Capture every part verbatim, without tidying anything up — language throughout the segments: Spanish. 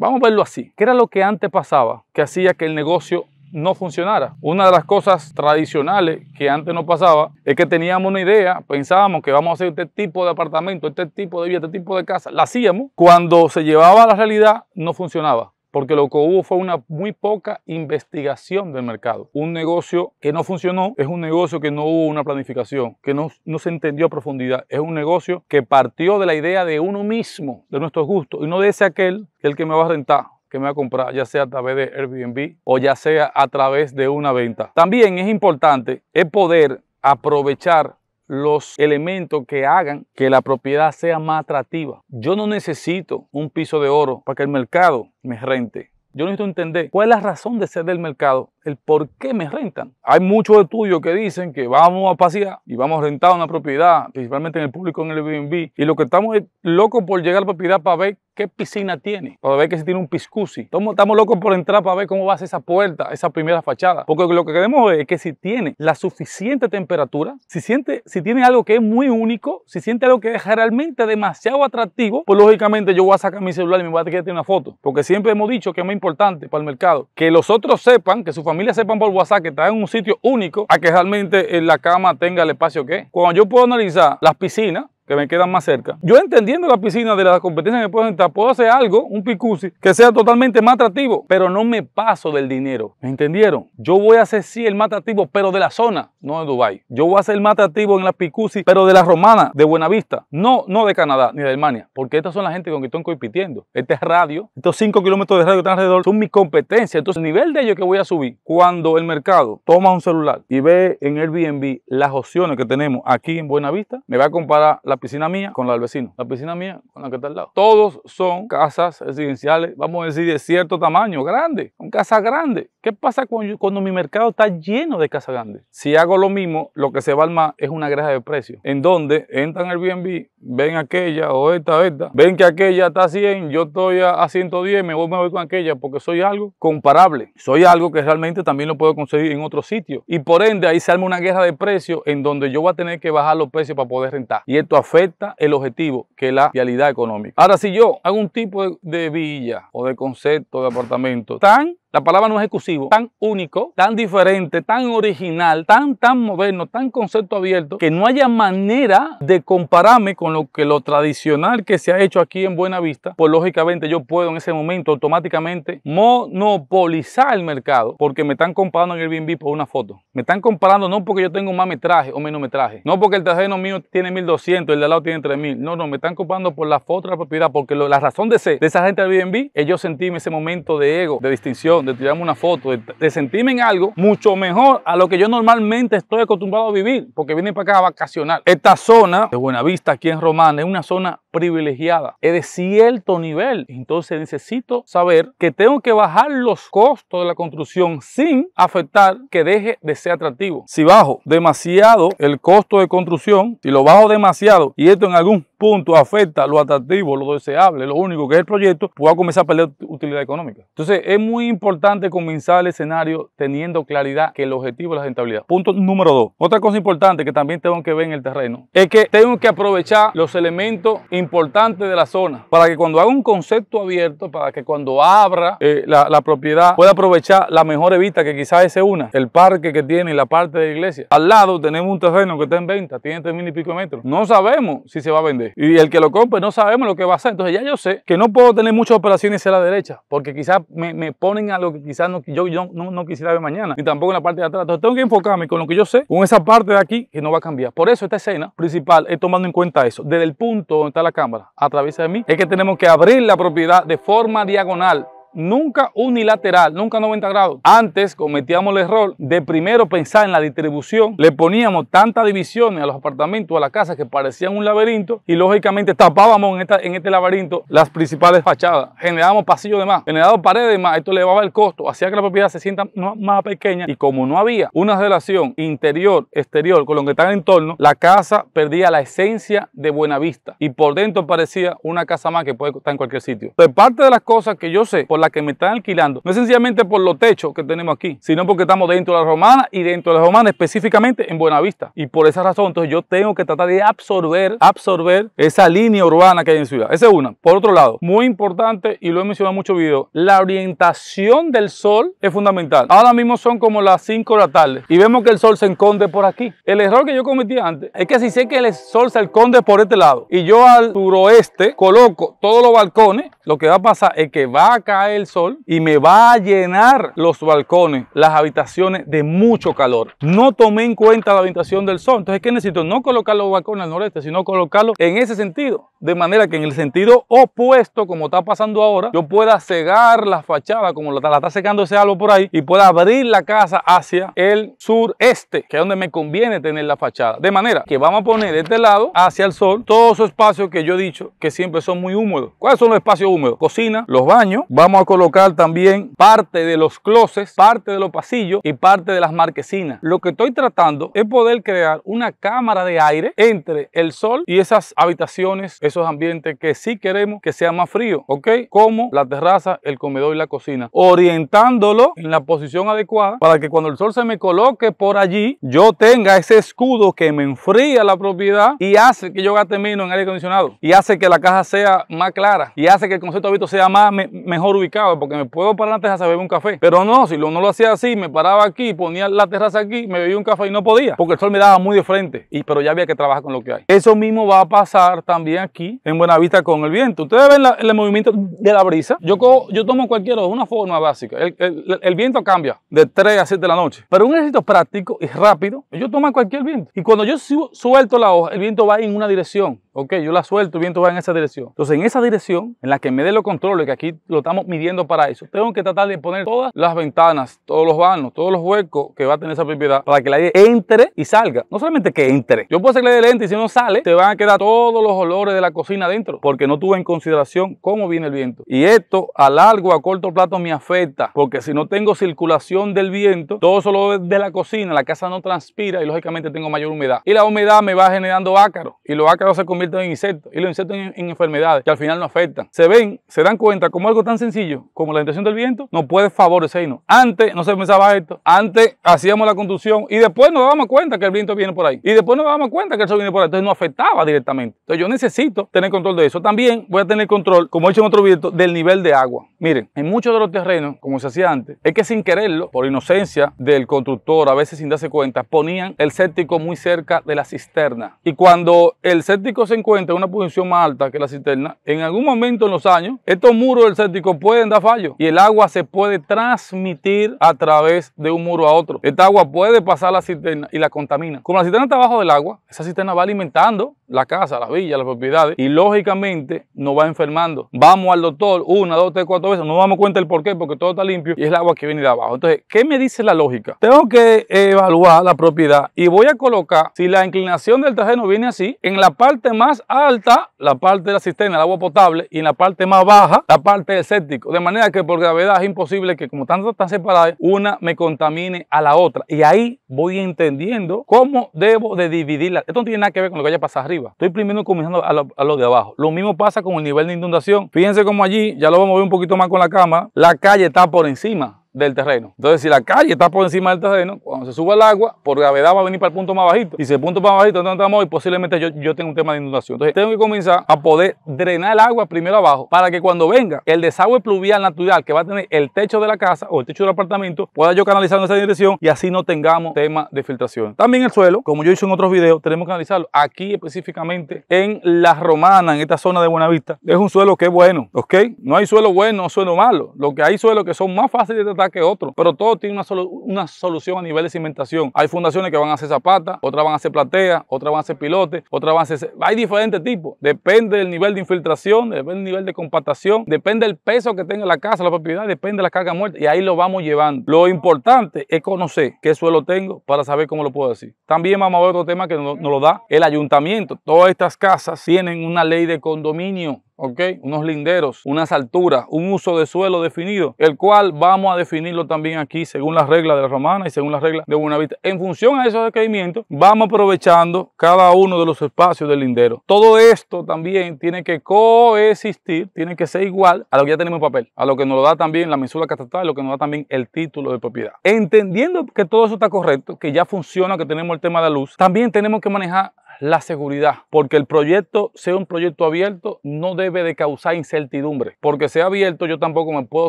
Vamos a verlo así. ¿Qué era lo que antes pasaba que hacía que el negocio no funcionara? Una de las cosas tradicionales que antes no pasaba es que teníamos una idea, pensábamos que vamos a hacer este tipo de apartamento, este tipo de vida, este tipo de casa, la hacíamos. Cuando se llevaba a la realidad no funcionaba, porque lo que hubo fue una muy poca investigación del mercado. Un negocio que no funcionó es un negocio que no hubo una planificación, que no, no se entendió a profundidad. Es un negocio que partió de la idea de uno mismo, de nuestros gustos, y no de ese aquel que el que me va a rentar, que me va a comprar, ya sea a través de Airbnb o ya sea a través de una venta. También es importante es poder aprovechar los elementos que hagan que la propiedad sea más atractiva. Yo no necesito un piso de oro para que el mercado me rente. Yo necesito entender cuál es la razón de ser del mercado, el por qué me rentan. Hay muchos estudios que dicen que vamos a pasear y vamos a rentar una propiedad, principalmente en el público, en el Airbnb, y lo que estamos es locos por llegar a la propiedad para ver qué piscina tiene, para ver que si tiene un piscusi. Estamos, estamos locos por entrar para ver cómo va a ser esa puerta, esa primera fachada. Porque lo que queremos es que si tiene la suficiente temperatura, si, siente, si tiene algo que es muy único, si siente algo que es realmente demasiado atractivo, pues lógicamente yo voy a sacar mi celular y me voy a tener una foto. Porque siempre hemos dicho que es muy importante para el mercado que los otros sepan, que su familia sepan por WhatsApp que está en un sitio único, a que realmente en la cama tenga el espacio que es. Cuando yo puedo analizar las piscinas que me quedan más cerca, yo entendiendo la piscina de las competencias que puedo entrar, puedo hacer algo, un picusi, que sea totalmente más atractivo, pero no me paso del dinero. ¿Me entendieron? Yo voy a hacer sí el más atractivo, pero de la zona, no de Dubái. Yo voy a hacer el más atractivo en la picusi, pero de la Romana, de Buenavista, no, no de Canadá ni de Alemania, porque estas son la gente con que estoy compitiendo. Este es radio, estos cinco kilómetros de radio que están alrededor son mis competencias. Entonces, el nivel de ellos que voy a subir cuando el mercado toma un celular y ve en Airbnb las opciones que tenemos aquí en Buenavista, me va a comparar la piscina mía con la del vecino, la piscina mía con la que está al lado. Todos son casas residenciales, vamos a decir, de cierto tamaño, grande, son casas grandes. ¿Qué pasa cuando, yo, cuando mi mercado está lleno de casas grandes? Si hago lo mismo, lo que se va al mar es una granja de precios, en donde entran el Airbnb, ven aquella o esta, esta, ven que aquella está a cien, yo estoy a, a ciento diez, me voy, me voy con aquella porque soy algo comparable, soy algo que realmente también lo puedo conseguir en otro sitio. Y por ende, ahí se arma una guerra de precios en donde yo voy a tener que bajar los precios para poder rentar. Y esto afecta el objetivo, que es la realidad económica. Ahora, si yo hago un tipo de, de villa o de concepto de apartamento tan, la palabra no es exclusivo, tan único, tan diferente, tan original, tan, tan moderno, tan concepto abierto, que no haya manera de compararme con lo que lo tradicional que se ha hecho aquí en Buenavista, pues lógicamente yo puedo en ese momento automáticamente monopolizar el mercado, porque me están comparando en Airbnb por una foto. Me están comparando no porque yo tengo más metraje o menos metraje, no porque el terreno mío tiene mil doscientos, el de al lado tiene tres mil, no, no, me están comparando por la foto de la propiedad, porque lo, la razón de ser de esa gente de Airbnb es yo sentirme ese momento de ego, de distinción, de tirarme una foto, de, de sentirme en algo mucho mejor a lo que yo normalmente estoy acostumbrado a vivir, porque vienen para acá a vacacionar. Esta zona de Buenavista, aquí en Romana, es una zona privilegiada, es de cierto nivel. Entonces necesito saber que tengo que bajar los costos de la construcción sin afectar que deje de ser atractivo. Si bajo demasiado el costo de construcción, si lo bajo demasiado y esto en algún punto afecta lo atractivo, lo deseable, lo único que es el proyecto, puedo comenzar a perder utilidad económica. Entonces es muy importante comenzar el escenario teniendo claridad que el objetivo es la rentabilidad. Punto número dos. Otra cosa importante que también tengo que ver en el terreno es que tengo que aprovechar los elementos importantes de la zona para que cuando haga un concepto abierto, para que cuando abra eh, la, la propiedad pueda aprovechar la mejor vista que quizás es una, el parque que tiene y la parte de la iglesia. Al lado tenemos un terreno que está en venta, tiene tres mil y pico de metros. No sabemos si se va a vender. Y el que lo compre no sabemos lo que va a hacer. Entonces ya yo sé que no puedo tener muchas operaciones hacia la derecha, porque quizás me, me ponen algo que quizás no, yo, yo no, no quisiera ver mañana, ni tampoco en la parte de atrás. Entonces tengo que enfocarme con lo que yo sé, con esa parte de aquí que no va a cambiar. Por eso esta escena principal es tomando en cuenta eso. Desde el punto donde está la cámara, a través de mí, es que tenemos que abrir la propiedad de forma diagonal. Nunca unilateral, nunca noventa grados. Antes cometíamos el error de primero pensar en la distribución. Le poníamos tantas divisiones a los apartamentos, a las casas, que parecían un laberinto, y lógicamente tapábamos en, esta, en este laberinto las principales fachadas. Generábamos pasillos de más, generábamos paredes de más. Esto elevaba el costo, hacía que la propiedad se sienta más pequeña, y como no había una relación interior-exterior con lo que está en el entorno, la casa perdía la esencia de Buenavista y por dentro parecía una casa más que puede estar en cualquier sitio. Entonces, parte de las cosas que yo sé, por la la que me están alquilando, no es sencillamente por los techos que tenemos aquí, sino porque estamos dentro de La Romana, y dentro de La Romana específicamente en Buenavista. Y por esa razón, entonces yo tengo que tratar de absorber, absorber esa línea urbana que hay en ciudad. Esa es una. Por otro lado, muy importante, y lo he mencionado en muchos videos, la orientación del sol es fundamental. Ahora mismo son como las cinco de la tarde y vemos que el sol se esconde por aquí. El error que yo cometí antes es que si sé que el sol se esconde por este lado y yo al suroeste coloco todos los balcones, lo que va a pasar es que va a caer el sol y me va a llenar los balcones, las habitaciones, de mucho calor. No tomé en cuenta la orientación del sol. Entonces, ¿qué necesito? No colocar los balcones al noreste, sino colocarlos en ese sentido, de manera que en el sentido opuesto, como está pasando ahora, yo pueda cegar la fachada, como la, la está secando ese árbol por ahí, y pueda abrir la casa hacia el sureste, que es donde me conviene tener la fachada. De manera que vamos a poner de este lado hacia el sol todos esos espacios que yo he dicho que siempre son muy húmedos. ¿Cuáles son los espacios húmedos? Cocina, los baños. Vamos a colocar también parte de los closets, parte de los pasillos y parte de las marquesinas. Lo que estoy tratando es poder crear una cámara de aire entre el sol y esas habitaciones, esos ambientes que sí queremos que sea más frío, ¿ok? Como la terraza, el comedor y la cocina, orientándolo en la posición adecuada para que cuando el sol se me coloque por allí, yo tenga ese escudo que me enfría la propiedad y hace que yo gaste menos en aire acondicionado, y hace que la casa sea más clara, y hace que el concepto de hábito sea más me, mejor ubicado, porque me puedo parar en la terraza a beber un café. Pero no, si lo, no lo hacía así, me paraba aquí, ponía la terraza aquí, me bebía un café y no podía, porque el sol me daba muy de frente, y, pero ya había que trabajar con lo que hay. Eso mismo va a pasar también aquí en Buenavista con el viento. Ustedes ven la, el movimiento de la brisa. Yo, cojo, yo tomo cualquier de una forma básica. El, el, el viento cambia de tres a siete de la noche, pero un ejercicio práctico y rápido, yo tomo cualquier viento. Y cuando yo suelto la hoja, el viento va en una dirección. Ok, yo la suelto, el viento va en esa dirección. Entonces, en esa dirección, en la que me dé los controles, que aquí lo estamos midiendo para eso, tengo que tratar de poner todas las ventanas, todos los vanos, todos los huecos que va a tener esa propiedad para que el aire entre y salga. No solamente que entre. Yo puedo hacerle de lente y si no sale, te van a quedar todos los olores de la cocina adentro, porque no tuve en consideración cómo viene el viento. Y esto a largo, a corto plazo me afecta, porque si no tengo circulación del viento, todo solo de la cocina, la casa no transpira y lógicamente tengo mayor humedad. Y la humedad me va generando ácaros, y los ácaros se convierten en insectos, y los insectos en, en enfermedades que al final nos afectan. Se ven, se dan cuenta como algo tan sencillo como la intención del viento nos puede favorecernos. Antes no se pensaba esto, antes hacíamos la construcción y después nos dábamos cuenta que el viento viene por ahí, y después nos dábamos cuenta que el sol viene por ahí, entonces nos afectaba directamente. Entonces yo necesito tener control de eso. También voy a tener control, como he hecho en otro video, del nivel de agua. Miren, en muchos de los terrenos, como se hacía antes, es que sin quererlo, por inocencia del constructor, a veces sin darse cuenta, ponían el séptico muy cerca de la cisterna. Y cuando el séptico se encuentra en una posición más alta que la cisterna, en algún momento en los años, estos muros del séptico pueden dar fallo y el agua se puede transmitir a través de un muro a otro. Esta agua puede pasar a la cisterna y la contamina. Como la cisterna está abajo del agua, esa cisterna va alimentando la casa, la villa, las propiedades, y lógicamente nos va enfermando. Vamos al doctor una, dos, tres, cuatro veces, no nos damos cuenta del por qué, porque todo está limpio y es el agua que viene de abajo. Entonces, ¿qué me dice la lógica? Tengo que evaluar la propiedad y voy a colocar, si la inclinación del terreno viene así, en la parte más alta, la parte de la cisterna, el agua potable, y en la parte más baja, la parte del séptico. De manera que por gravedad es imposible que, como están tan separadas, una me contamine a la otra. Y ahí voy entendiendo cómo debo de dividirla. Esto no tiene nada que ver con lo que haya pasado arriba. Estoy primero comenzando a lo, a lo de abajo. Lo mismo pasa con el nivel de inundación. Fíjense como allí, ya lo vamos a ver un poquito más con la cámara, la calle está por encima del terreno. Entonces, si la calle está por encima del terreno, cuando se suba el agua, por gravedad va a venir para el punto más bajito. Y si el punto más bajito no estamos hoy, posiblemente yo, yo tenga un tema de inundación. Entonces, tengo que comenzar a poder drenar el agua primero abajo, para que cuando venga el desagüe pluvial natural que va a tener el techo de la casa o el techo del apartamento, pueda yo canalizarlo en esa dirección y así no tengamos tema de filtración. También el suelo, como yo hice en otros videos, tenemos que analizarlo. Aquí específicamente en La Romana, en esta zona de Buenavista, es un suelo que es bueno, ¿ok? No hay suelo bueno o suelo malo. Lo que hay suelos que son más fáciles de que otro, pero todo tiene una, solu una solución a nivel de cimentación. Hay fundaciones que van a hacer zapata, otras van a hacer platea, otras van a hacer pilotes, otras van a hacer... Hay diferentes tipos, depende del nivel de infiltración, depende del nivel de compactación, depende del peso que tenga la casa, la propiedad, depende de la carga muerta, y ahí lo vamos llevando. Lo importante es conocer qué suelo tengo para saber cómo lo puedo decir. También vamos a ver otro tema que nos, nos lo da el ayuntamiento. Todas estas casas tienen una ley de condominio ¿ok? Unos linderos, unas alturas, un uso de suelo definido, el cual vamos a definirlo también aquí según las reglas de La Romana y según las reglas de Buenavista. En función a esos requerimientos, vamos aprovechando cada uno de los espacios del lindero. Todo esto también tiene que coexistir, tiene que ser igual a lo que ya tenemos en papel, a lo que nos lo da también la mensura catastral, lo que nos da también el título de propiedad. Entendiendo que todo eso está correcto, que ya funciona, que tenemos el tema de la luz, también tenemos que manejar la seguridad, porque el proyecto sea un proyecto abierto, no debe de causar incertidumbre, porque sea abierto yo tampoco me puedo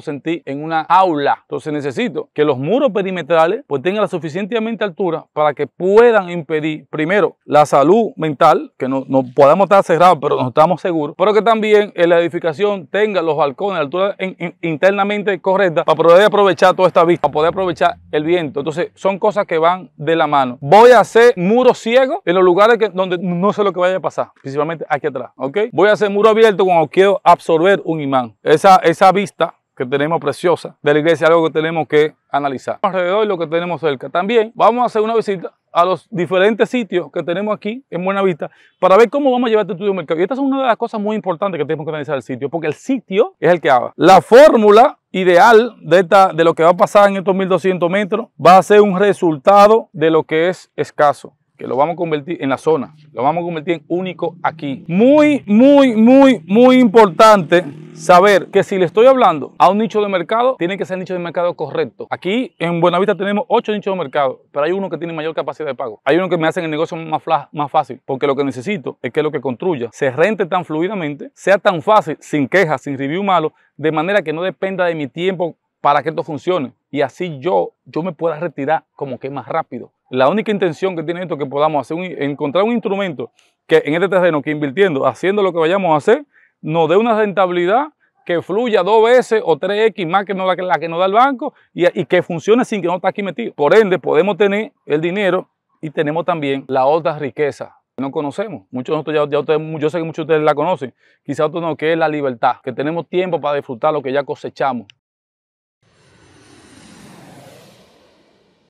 sentir en una aula. Entonces necesito que los muros perimetrales pues tengan la suficientemente altura para que puedan impedir primero la salud mental, que no, no podamos estar cerrados pero no estamos seguros, pero que también en la edificación tenga los balcones a la altura en, en, internamente correcta para poder aprovechar toda esta vista, para poder aprovechar el viento. Entonces son cosas que van de la mano. Voy a hacer muros ciegos en los lugares que donde no sé lo que vaya a pasar, principalmente aquí atrás, ¿ok? Voy a hacer muro abierto cuando quiero absorber un imán. Esa, esa vista que tenemos preciosa de la iglesia es algo que tenemos que analizar. Alrededor de lo que tenemos cerca. También vamos a hacer una visita a los diferentes sitios que tenemos aquí en Buenavista para ver cómo vamos a llevar este estudio al mercado. Y esta es una de las cosas muy importantes que tenemos que analizar el sitio, porque el sitio es el que habla. La fórmula ideal de, esta, de lo que va a pasar en estos mil doscientos metros va a ser un resultado de lo que es escaso, que lo vamos a convertir en la zona, lo vamos a convertir en único aquí. Muy, muy, muy, muy importante saber que si le estoy hablando a un nicho de mercado, tiene que ser el nicho de mercado correcto. Aquí en Buenavista tenemos ocho nichos de mercado, pero hay uno que tiene mayor capacidad de pago. Hay uno que me hace el negocio más, más fácil, porque lo que necesito es que lo que construya se rente tan fluidamente, sea tan fácil, sin quejas, sin review malo, de manera que no dependa de mi tiempo para que esto funcione. Y así yo, yo me pueda retirar como que más rápido. La única intención que tiene esto es que podamos hacer un, encontrar un instrumento que en este terreno, que invirtiendo, haciendo lo que vayamos a hacer, nos dé una rentabilidad que fluya dos veces o tres X más que la que, la que nos da el banco y, y que funcione sin que no está aquí metido. Por ende, podemos tener el dinero y tenemos también la otra riqueza. No conocemos, muchos de nosotros ya, ya ustedes, yo sé que muchos de ustedes la conocen, quizás otros no, que es la libertad, que tenemos tiempo para disfrutar lo que ya cosechamos.